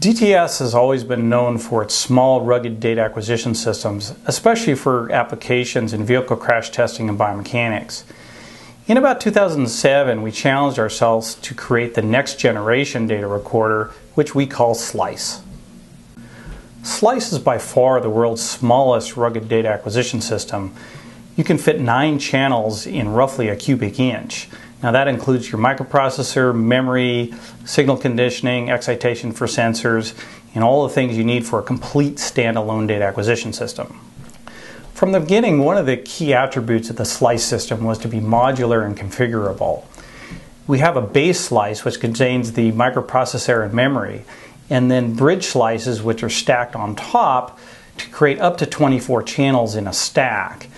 DTS has always been known for its small, rugged data acquisition systems, especially for applications in vehicle crash testing and biomechanics. In about 2007, we challenged ourselves to create the next generation data recorder, which we call SLICE. SLICE is by far the world's smallest rugged data acquisition system. You can fit 9 channels in roughly a cubic inch. Now that includes your microprocessor, memory, signal conditioning, excitation for sensors, and all the things you need for a complete standalone data acquisition system. From the beginning, one of the key attributes of the SLICE system was to be modular and configurable. We have a base SLICE which contains the microprocessor and memory, and then bridge SLICEs which are stacked on top to create up to 24 channels in a stack.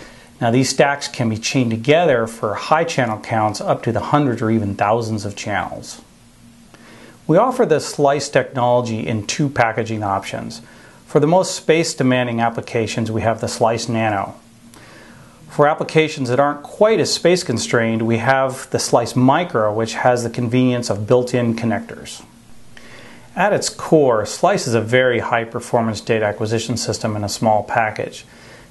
Now these stacks can be chained together for high channel counts up to the hundreds or even thousands of channels. We offer the SLICE technology in 2 packaging options. For the most space demanding applications, we have the SLICE NANO. For applications that aren't quite as space constrained, we have the SLICE MICRO, which has the convenience of built-in connectors. At its core, SLICE is a very high performance data acquisition system in a small package.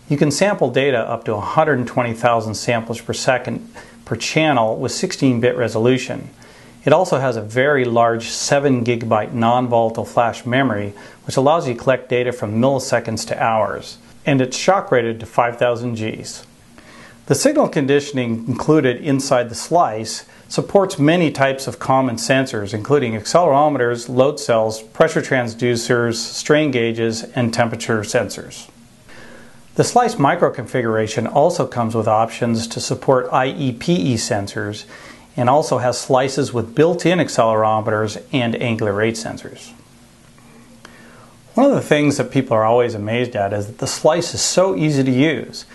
You can sample data up to 120,000 samples per second per channel with 16-bit resolution. It also has a very large 7 GB non-volatile flash memory, which allows you to collect data from milliseconds to hours, and it's shock rated to 5,000 Gs. The signal conditioning included inside the SLICE supports many types of common sensors, including accelerometers, load cells, pressure transducers, strain gauges, and temperature sensors. The SLICE micro configuration also comes with options to support IEPE sensors and also has SLICEs with built-in accelerometers and angular rate sensors. One of the things that people are always amazed at is that the SLICE is so easy to use.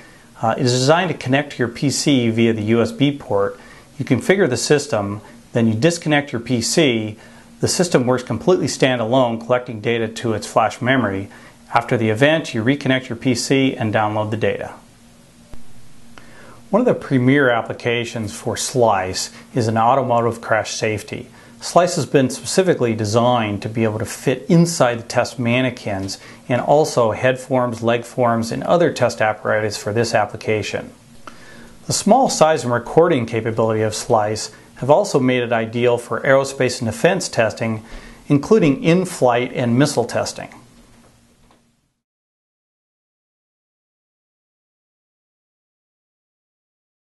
It is designed to connect to your PC via the USB port. You configure the system, then you disconnect your PC. The system works completely standalone, collecting data to its flash memory. After the event, you reconnect your PC and download the data. One of the premier applications for SLICE is in automotive crash safety. SLICE has been specifically designed to be able to fit inside the test mannequins and also head forms, leg forms, and other test apparatus for this application. The small size and recording capability of SLICE have also made it ideal for aerospace and defense testing, including in-flight and missile testing.